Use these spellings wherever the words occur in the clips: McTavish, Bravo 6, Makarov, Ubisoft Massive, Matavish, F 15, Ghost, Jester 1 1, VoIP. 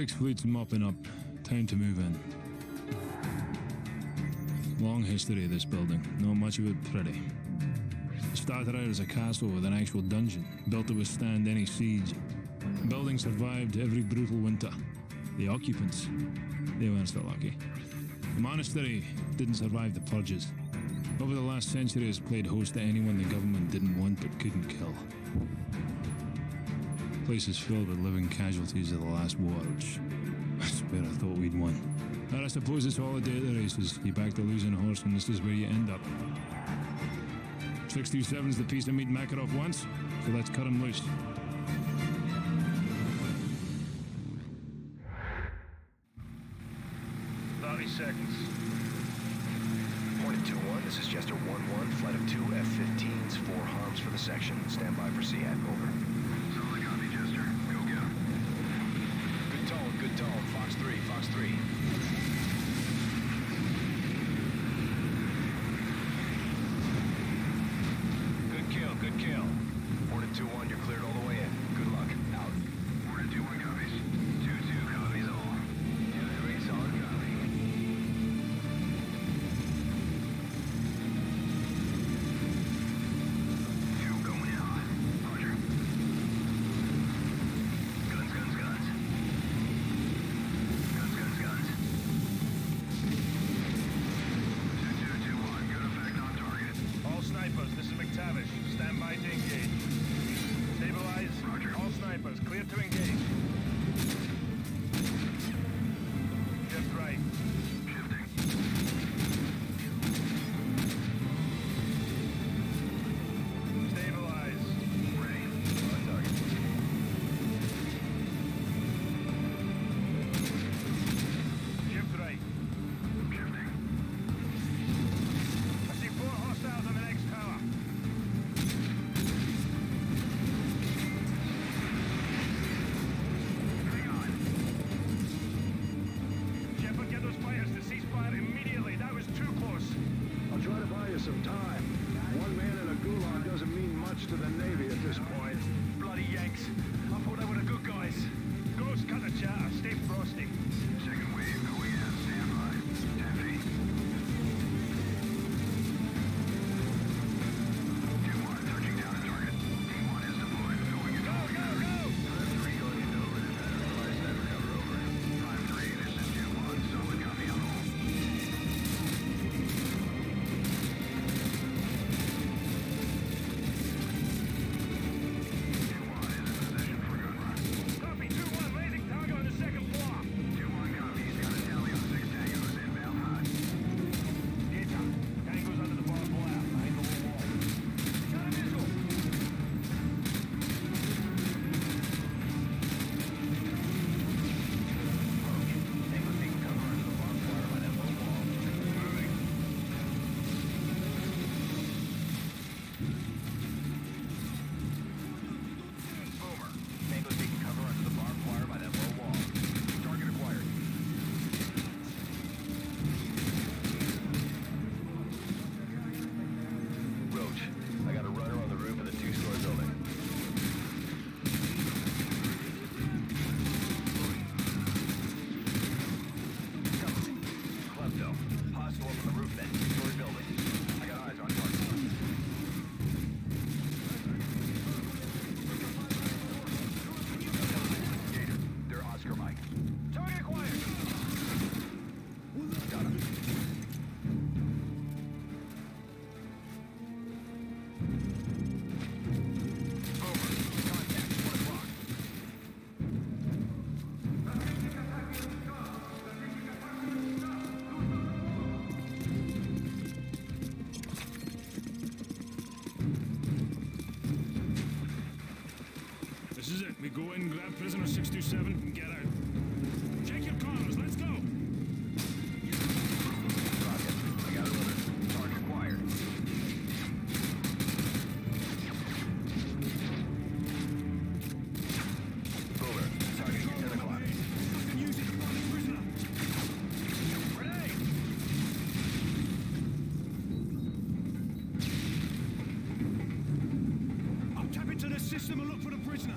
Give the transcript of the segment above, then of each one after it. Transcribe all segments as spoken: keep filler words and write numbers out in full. Six fleets mopping up. Time to move in. Long history of this building. Not much of it pretty. It started out as a castle with an actual dungeon, built to withstand any siege. The building survived every brutal winter. The occupants, they weren't so lucky. The monastery didn't survive the purges. Over the last century, has played host to anyone the government didn't want but couldn't kill. The place is filled with living casualties of the last war, which I swear I thought we'd won. But I suppose it's all a day at the races. You back the losing horse, and this is where you end up. six two seven's the piece to meet Makarov once, so let's cut him loose. thirty seconds. two one, this is Jester one one, flight of two F fifteens, four harms for the section. Stand by for C A T, over. Solid copy, Jester. Go get him. Good tone, good tone. Fox three, Fox three. Good kill, good kill. Hornet two one, you're cleared all the way in. Good luck. Out. Hornet two one copies. two two copies all. two three, solid copy. Go in, grab prisoner six two seven, and get out. Check your comms, let's go! Rocket, I got a runner. Target acquired. Over, target ten o'clock. Fucking use it, fucking prisoner! Grenade! I'll tap into the system and look for the prisoner.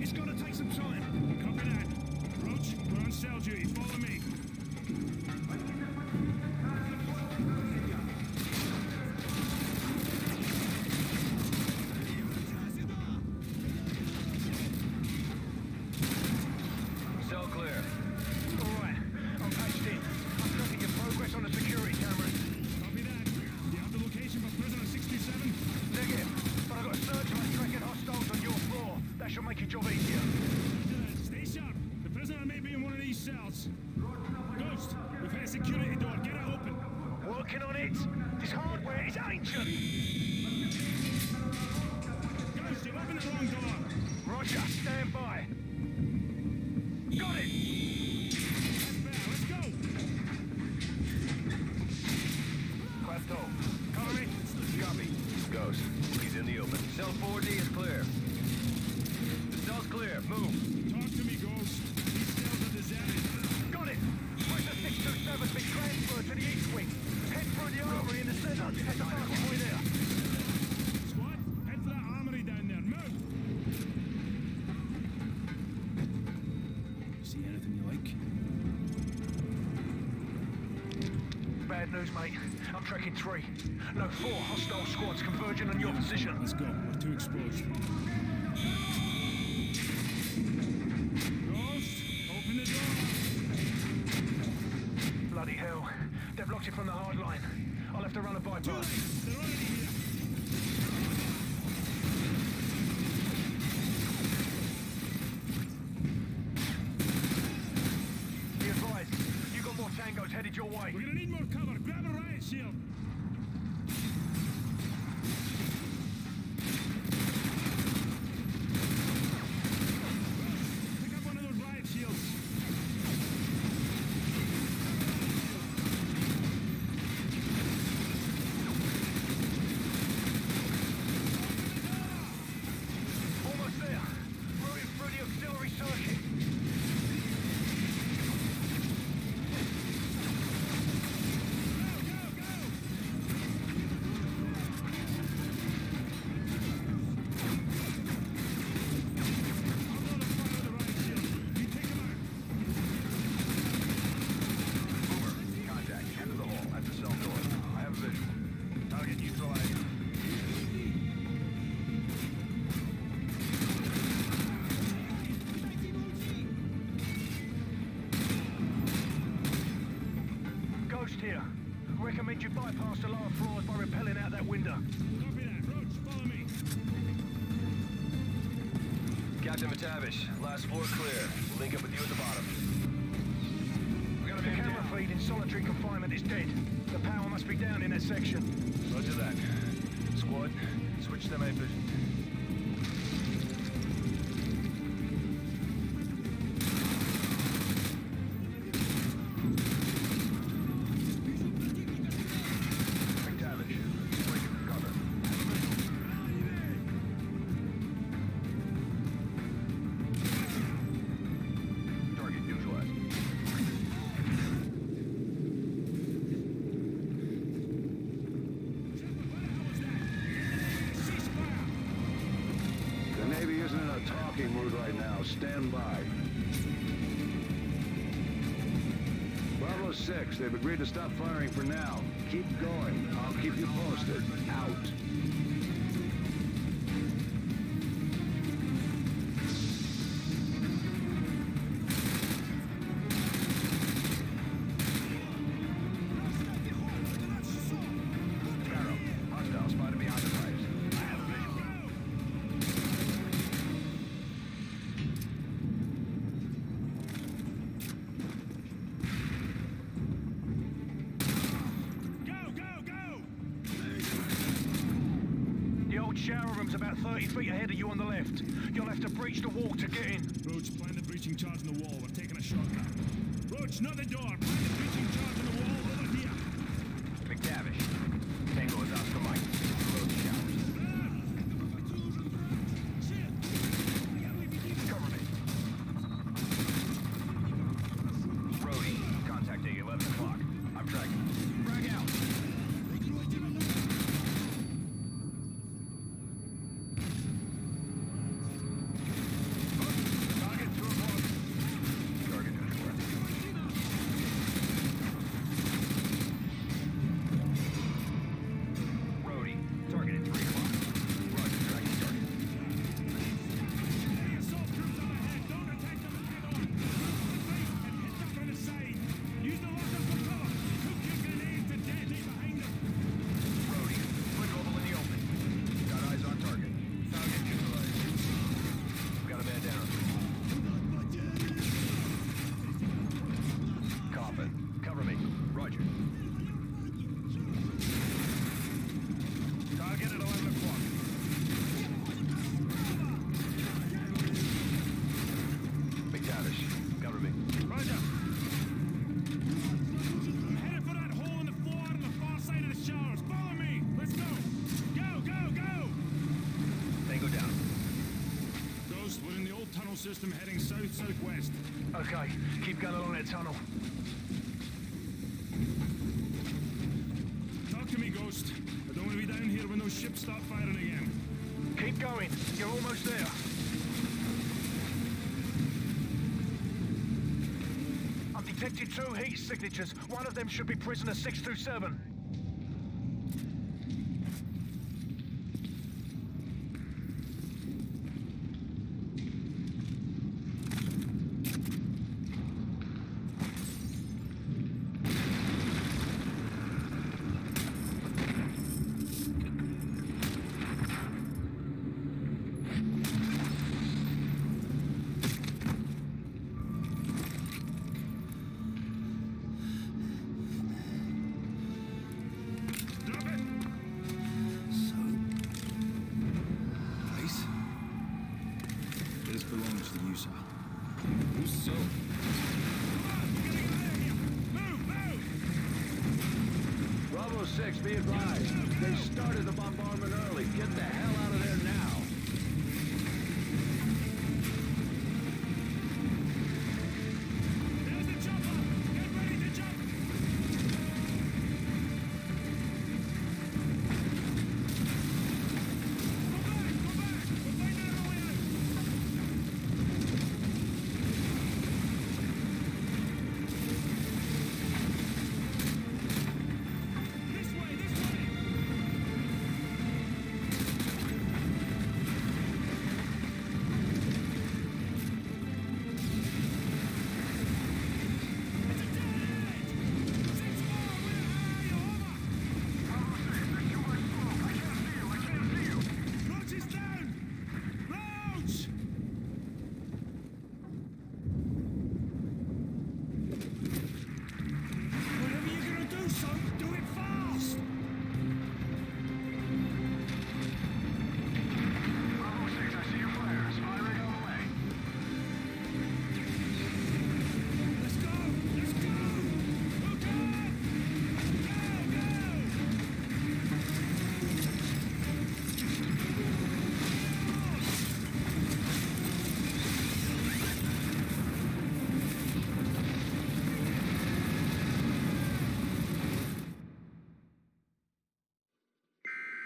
It's gonna take some time. Copy that. security door. Get it open. Working on it. This hardware is ancient. Ghost, you opened the wrong door. Roger. Stand by. Got it. Let's go. Quasto, cover me. Copy. Ghost, he's in the open. Cell four D is clear. The cell's clear. Move. Talk to me, Ghost. These cells are deserted. Got it. six two seven has been transferred to the east wing. Head for the armory in the center. Head to the way there. Squad, head for that armory down there. Move! See anything you like? Bad news, mate. I'm tracking three. No, four hostile squads converging on your position. Let's go. We're too exposed. Bloody hell. They've blocked it from the hard line. I'll have to run a bypass. They're already here. Be advised, you got more tangos headed your way. We're gonna need more cover. Grab a riot shield. Recommend you bypass the lower floors by rappelling out that window. Copy that. Roach, follow me. Captain Matavish, last floor clear. We'll link up with you at the bottom. We're gonna be the camera down. Feed in solitary confinement is dead. The power must be down in that section. Roger that. Squad, switch to main vision. Stand by. Bravo six, they've agreed to stop firing for now. Keep going. I'll keep you posted. Out. Shower room's about thirty feet ahead of you on the left. You'll have to breach the wall to get in. Roach, plan the breaching charge on the wall. We're taking a shortcut. Roach, not the door. Plan the breaching charge on the wall over here. McTavish. Tango is Oscar Mike. Roach showers. Cover me. Roadie, contact at eleven o'clock. I'm tracking. Frag out. system heading south-southwest. Okay, keep going along that tunnel. Talk to me, Ghost. I don't want to be down here when those ships start firing again. Keep going. You're almost there. I've detected two heat signatures. One of them should be prisoner six two seven. Bravo six, be advised. They started the bombardment early. Get the hell out of here.